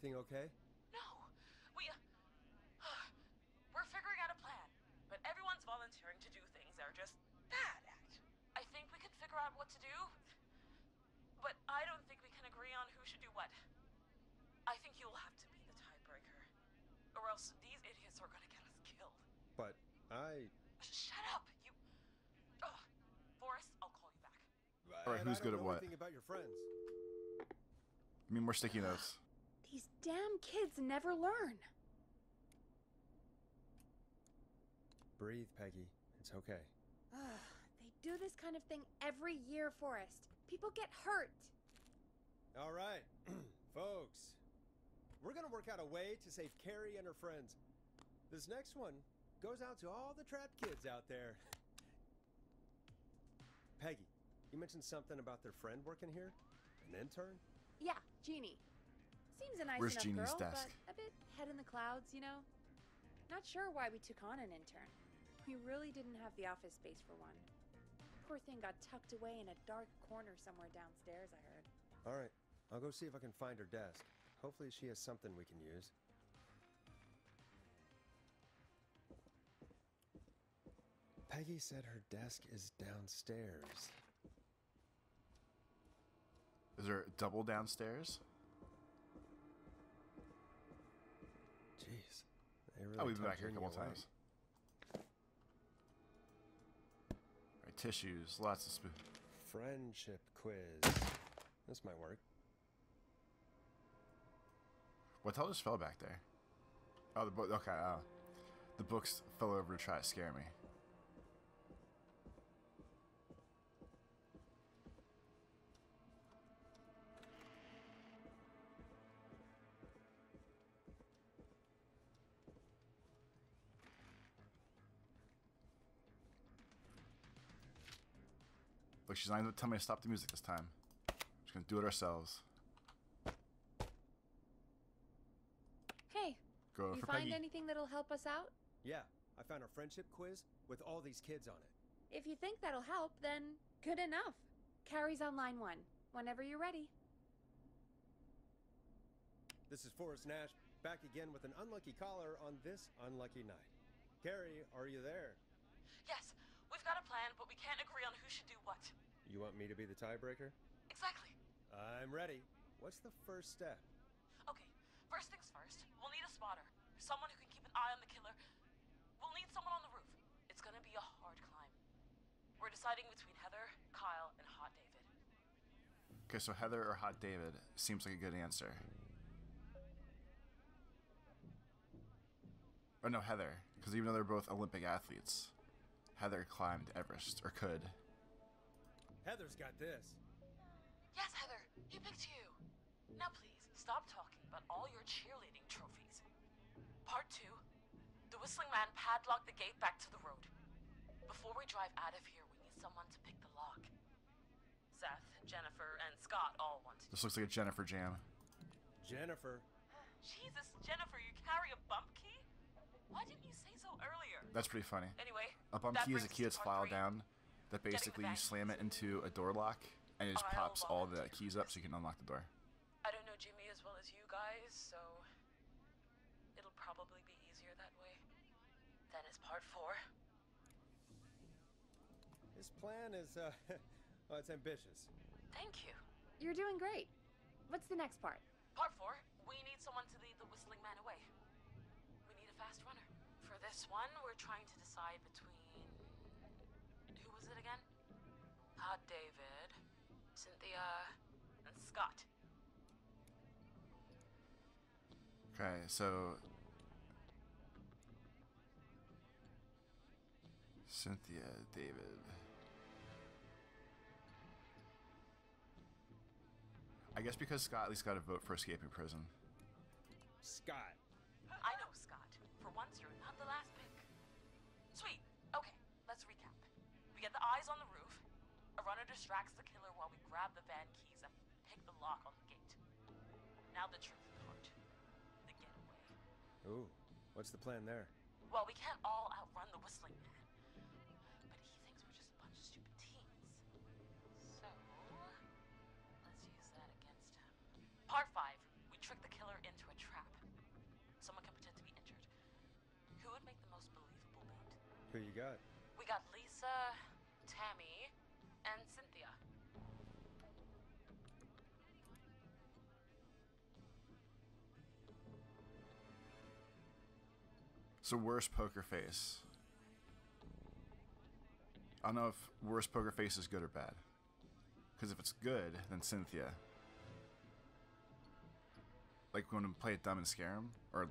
Everything okay? No, we're figuring out a plan, but everyone's volunteering to do things they're just bad at. I think we can figure out what to do, but I don't think we can agree on who should do what. I think you'll have to be the tiebreaker, or else these idiots are gonna get us killed. But I... Shut up, you... Ugh. Forrest, I'll call you back. Alright, who's good at what? About your friends. Give me more sticky notes. These damn kids never learn. Breathe, Peggy. It's okay. Ugh, they do this kind of thing every year, Forrest. People get hurt. Alright, folks. We're gonna work out a way to save Carrie and her friends. This next one goes out to all the trapped kids out there. Peggy, you mentioned something about their friend working here? An intern? Yeah, Jeannie. Seems a nice enough girl, but a bit head in the clouds, you know? Not sure why we took on an intern. We really didn't have the office space for one. Poor thing got tucked away in a dark corner somewhere downstairs, I heard. All right, I'll go see if I can find her desk. Hopefully she has something we can use. Peggy said her desk is downstairs. Is there a double downstairs? Jeez. They really we've been back here a couple times. Alright, tissues, lots of spoon. Friendship quiz. This might work. What the hell just fell back there? Oh, the book. Okay, the books fell over to try to scare me. Look, she's not even telling me to stop the music this time. We're just gonna do it ourselves. Hey, go you find Peggy. Anything that'll help us out? Yeah, I found a friendship quiz with all these kids on it. If you think that'll help, then good enough. Carrie's on line one, whenever you're ready. This is Forrest Nash, back again with an unlucky caller on this unlucky night. Carrie, are you there? Yes, we've got a plan, but we can't agree on who should do what. You want me to be the tiebreaker? Exactly. I'm ready. What's the first step? Okay, first things first, we'll need a spotter. Someone who can keep an eye on the killer. We'll need someone on the roof. It's gonna be a hard climb. We're deciding between Heather, Kyle, and Hot David. Okay, so Heather or Hot David seems like a good answer. Oh no, Heather, because even though they're both Olympic athletes, Heather climbed Everest, or could. Heather's got this. Yes, Heather, he picked you. Now please, stop talking about all your cheerleading trophies. Part two, the whistling man padlocked the gate back to the road. Before we drive out of here, we need someone to pick the lock. Seth, Jennifer, and Scott all want to. This looks like a Jennifer jam. Jennifer? Jesus, Jennifer, you carry a bump key? Why didn't you say so earlier? That's pretty funny. Anyway, a bump key is a key that's filed down that basically you slam it into a door lock and it just pops all the keys up so you can unlock the door. I don't know Jimmy as well as you guys, so it'll probably be easier that way. Then it's part four. This plan is, well, it's ambitious. Thank you. You're doing great. What's the next part? Part four, we need someone to lead the whistling man away. We need a fast runner. For this one, we're trying to decide between... Who was it again? Hot David, Cynthia, and Scott. Okay, so... Cynthia, David... I guess because Scott at least got a vote for escaping prison. Scott. I know, Scott. For once, you're not the last pick. Sweet. Okay, let's recap. We get the eyes on the roof. A runner distracts the killer while we grab the van keys and pick the lock on the gate. Now the tricky part. The getaway. Ooh, what's the plan there? Well, we can't all outrun the whistling man. But he thinks we're just a bunch of stupid teens. So, let's use that against him. Part 5. We trick the killer into a someone can pretend to be injured. Who would make the most believable bait? Who you got? We got Lisa, Tammy, and Cynthia. So worst poker face. I don't know if worst poker face is good or bad. Because if it's good, then Cynthia. Like when we play it dumb and scare him, or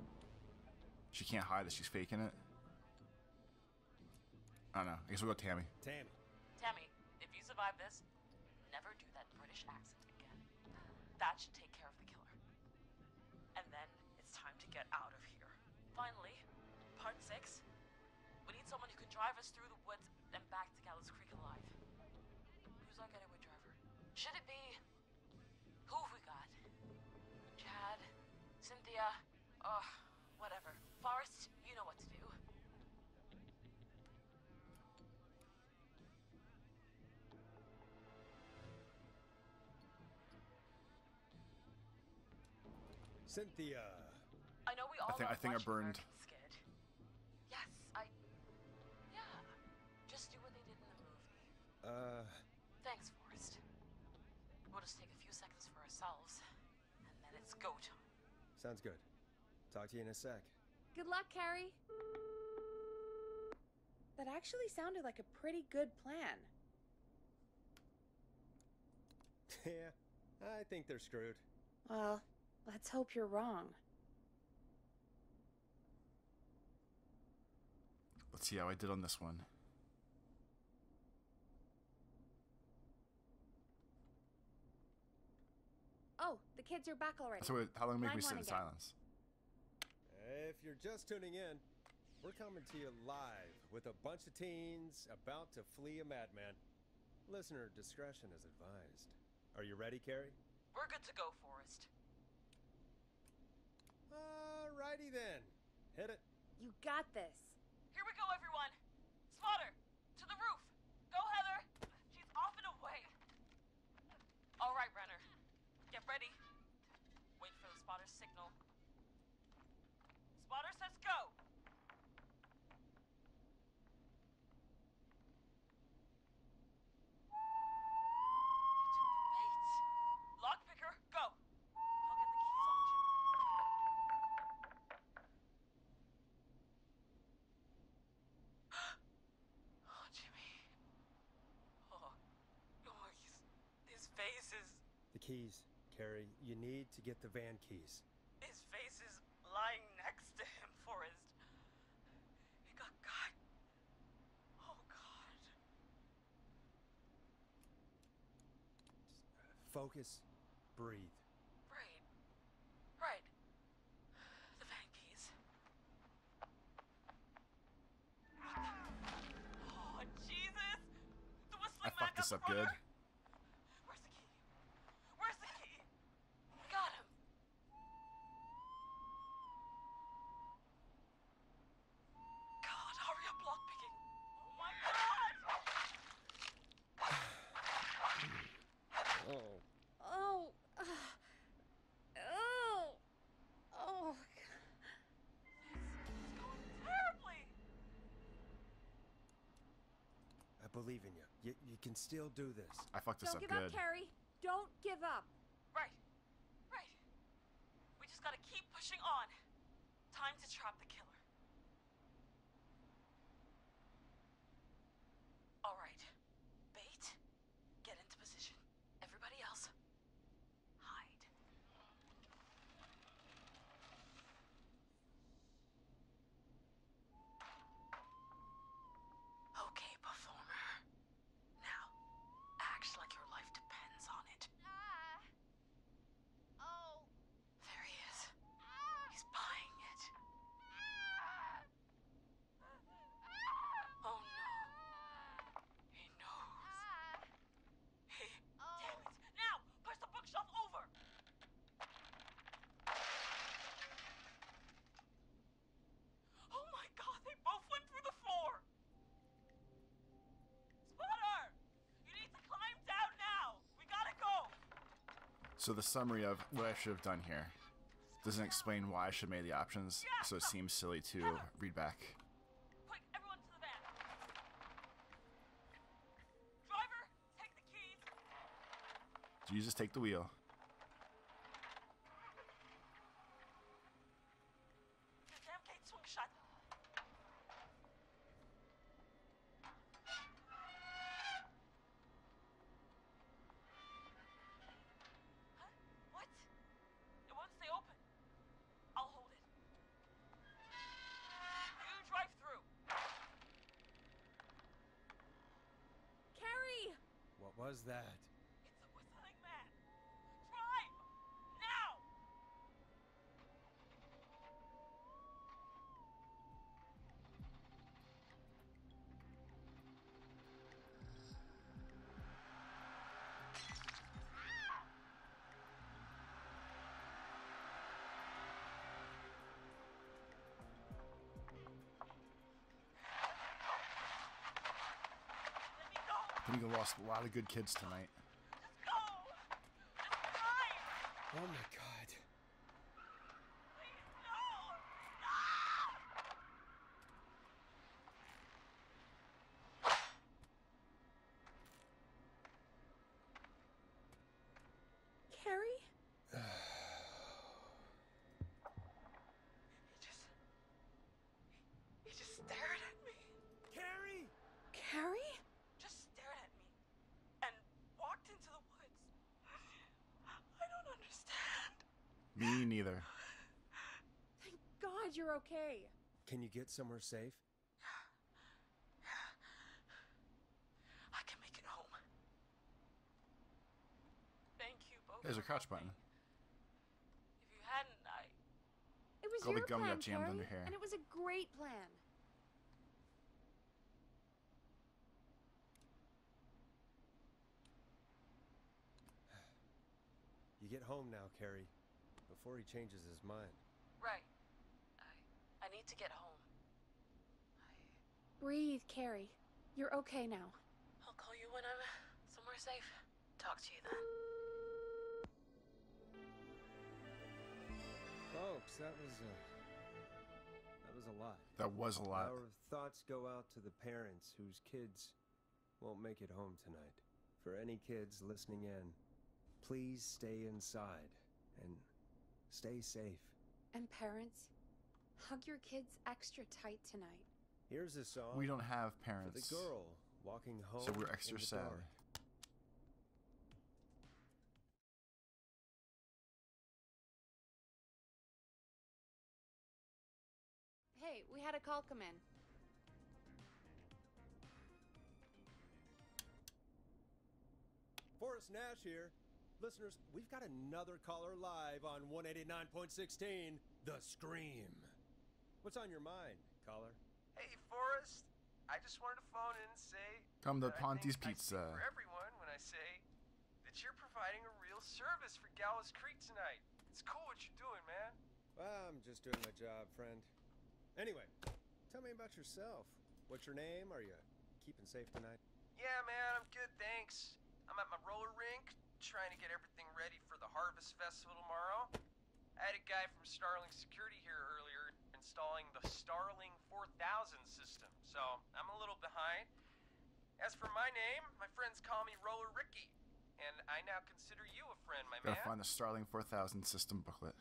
she can't hide that she's faking it. I don't know. I guess we'll go Tammy. Tammy, if you survive this, never do that British accent again. That should take care of the killer. And then it's time to get out of here. Finally, part 6. We need someone who can drive us through the woods and back to Gallows Creek alive. Who's our getaway driver? Should it be... Who have we got? Chad? Cynthia? Oh, whatever. Forrest, you know what to do. Cynthia. I know we all I think I burned. Skid. Yes, yeah. Just do what they did in the movie. Thanks, Forrest. We'll just take a few seconds for ourselves, and then it's go time. Sounds good. Talk to you in a sec. Good luck, Carrie. That actually sounded like a pretty good plan. Yeah, I think they're screwed. Well, let's hope you're wrong. Let's see how I did on this one. Oh, the kids are back already. So wait, how long make we sit in silence? If you're just tuning in, we're coming to you live with a bunch of teens about to flee a madman. Listener discretion is advised. Are you ready, Carrie? We're good to go, Forrest. Alrighty then. Hit it. You got this. Here we go, everyone! Slaughter! To the roof! Go, Heather! She's off and away! All right, Renner. Get ready. Wait for the spotter's signal. Spotter says go! Keys, Carrie, you need to get the van keys. His face is lying next to him, Forrest. He got caught. Oh, God. Just focus, breathe. Right. The van keys. Oh, Jesus! The whistling man got the runner. I fucked this up good. Believe in you. You can still do this. I fucked this up good. Don't give up, Carrie. Don't give up. Right. We just gotta keep pushing on. Time to trap the killer. All right. Bait. Get into position. Everybody else, hide. Okay, performer. Now, act like your life depends on it. Oh. There he is. He's buying it. Oh no. He knows. Damn it. Now, push the bookshelf over. Oh my God, they both went through the floor. So the summary of what I should have done here. doesn't explain why I should have made the options, so it seems silly to read back. Quick, everyone to the van. Driver, take the keys. Jesus, take the wheel. The damn gate swung shut. Was that? It's a whistling man. Drive now. I think we lost a lot of good kids tonight. Let's go! Let's drive! Oh my god. Please, no! Stop! Carrie? He just stared at me. Carrie! Carrie? Me neither. Thank God you're okay. Can you get somewhere safe? Yeah. I can make it home. Thank you both. There's a couch button. If you hadn't, it was your plan, got jammed under here. And it was a great plan. You get home now, Carrie. Before he changes his mind. Right. I need to get home. Breathe, Carrie. You're okay now. I'll call you when I'm somewhere safe. Talk to you then. Folks, that was a lot. That was a lot. Our thoughts go out to the parents whose kids won't make it home tonight. For any kids listening in, please stay inside and stay safe. And parents, hug your kids extra tight tonight. Here's a song. We don't have parents. For the girl walking home. So we're extra sad. Hey, we had a call come in. Forrest Nash here. Listeners, we've got another caller live on 189.16, The Scream. What's on your mind, caller? Hey, Forrest. I just wanted to phone in and say... Come to Ponty's Pizza. I speak for everyone when I say that you're providing a real service for Gallows Creek tonight. It's cool what you're doing, man. Well, I'm just doing my job, friend. Anyway, tell me about yourself. What's your name? Are you keeping safe tonight? Yeah, man, I'm good, thanks. I'm at my roller rink, trying to get everything ready for the Harvest Festival tomorrow. I had a guy from Starling Security here earlier installing the Starling 4000 system, so I'm a little behind. As for my name, my friends call me Roller Ricky, and I now consider you a friend, my man. Gotta find the Starling 4000 system booklet.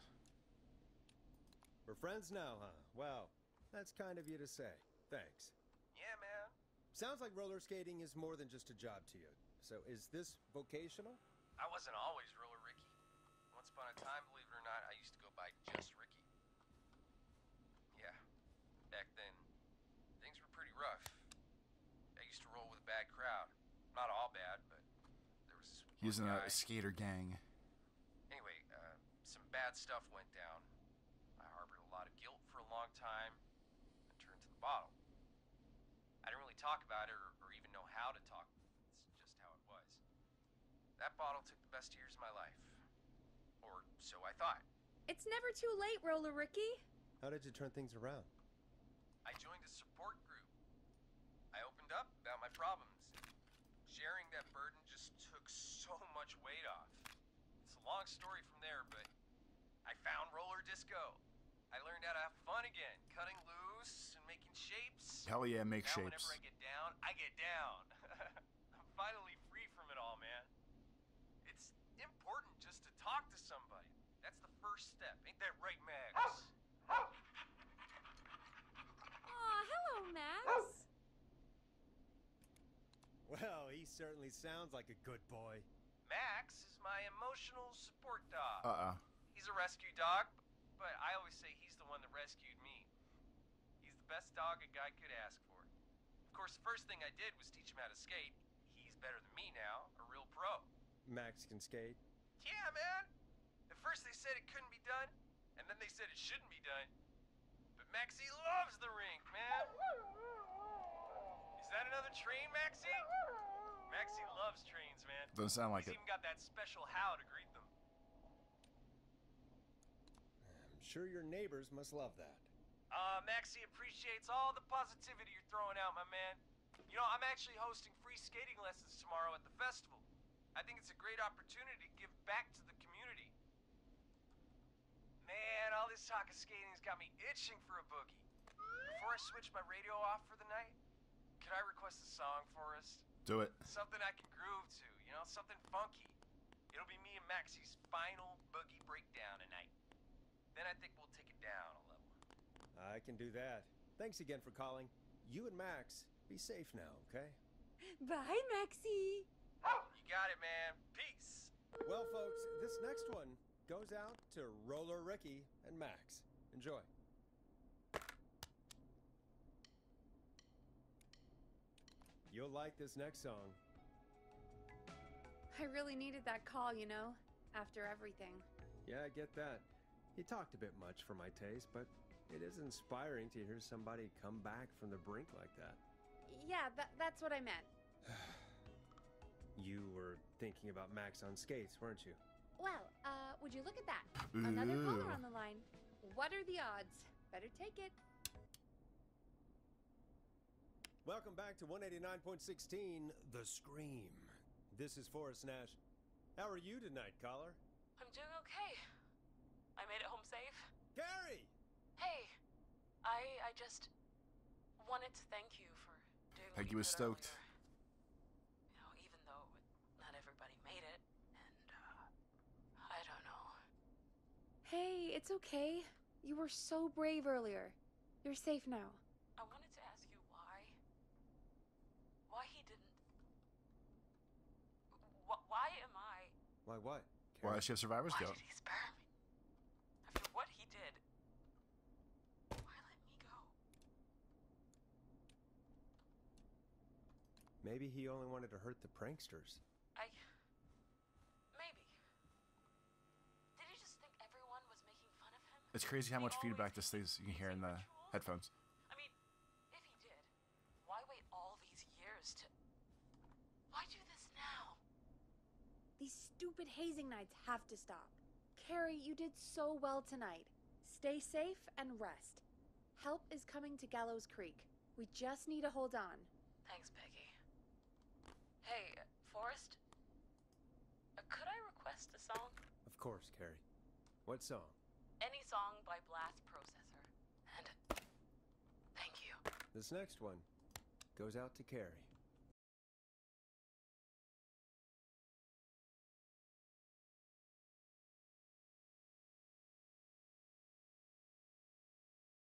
We're friends now, huh? Wow, that's kind of you to say. Thanks. Yeah, man. Sounds like roller skating is more than just a job to you. So is this vocational? I wasn't always Roller Ricky. Once upon a time, believe it or not, I used to go by just Ricky. Yeah, back then, things were pretty rough. I used to roll with a bad crowd. Not all bad, but there was... He was in a skater gang. Anyway, some bad stuff went down. I harbored a lot of guilt for a long time and turned to the bottle. I didn't really talk about it or even know how to talk. It's just how it was. That bottle took the best years of my life. Or so I thought. It's never too late, Roller Ricky. How did you turn things around? I joined a support group. I opened up about my problems. Sharing that burden just took so much weight off. It's a long story from there, but I found Roller disco. I learned how to have fun again, cutting loose and making shapes. Hell yeah, make now shapes. Whenever I get down. I'm finally free from it all, man. It's important just to talk to somebody. That's the first step. Ain't that right, Max? Aw, hello, Max. Well, he certainly sounds like a good boy. Max is my emotional support dog. He's a rescue dog, but I always say he's the one that rescued me. He's the best dog a guy could ask for. Of course, the first thing I did was teach him how to skate. He's better than me now, a real pro. Max can skate? Yeah, man. At first they said it couldn't be done, and then they said it shouldn't be done. But Maxie loves the rink, man. Is that another train, Maxie? Maxie loves trains, man. Doesn't sound like it. He's even got that special how to greet them. I'm sure your neighbors must love that. Maxie appreciates all the positivity you're throwing out, my man. You know, I'm actually hosting free skating lessons tomorrow at the festival. I think it's a great opportunity to give back to the community. Man, all this talk of skating's got me itching for a boogie. Before I switch my radio off for the night, could I request a song, Forrest? Do it. Something I can groove to, you know, something funky. It'll be me and Maxie's final boogie breakdown tonight. Then I think we'll take it down a level. I can do that. Thanks again for calling. You and Max, be safe now, okay? Bye, Maxie. You got it, man. Peace. Well, folks, this next one goes out to Roller Ricky and Max. Enjoy. You'll like this next song. I really needed that call, you know, after everything. Yeah, I get that. He talked a bit much for my taste, but it is inspiring to hear somebody come back from the brink like that. Yeah, that's what I meant. You were thinking about Max on skates, weren't you? Well, would you look at that? Another caller on the line. What are the odds? Better take it. Welcome back to 189.16, The Scream. This is Forrest Nash. How are you tonight, caller? I'm doing okay. I made it home safe. Gary! Hey, I just wanted to thank you for doing what you was stoked. Earlier. Even though not everybody made it, and I don't know. Hey, it's okay. You were so brave earlier. You're safe now. I wanted to ask you why he didn't. Why am I? Why what? Karen? Why should survivors go? Why did he spare me? After what he did, why let me go? Maybe he only wanted to hurt the pranksters. Maybe. Did he just think everyone was making fun of him? It's crazy how much feedback this thing you can hear in the headphones. I mean, if he did, why wait all these years to... Why do this now? These stupid hazing nights have to stop. Carrie, you did so well tonight. Stay safe and rest. Help is coming to Gallows Creek. We just need to hold on. Thanks, Peggy. Hey, Forrest? Could I request a song? Of course, Carrie. What song? Any song by Blast Processor. And thank you. This next one goes out to Carrie.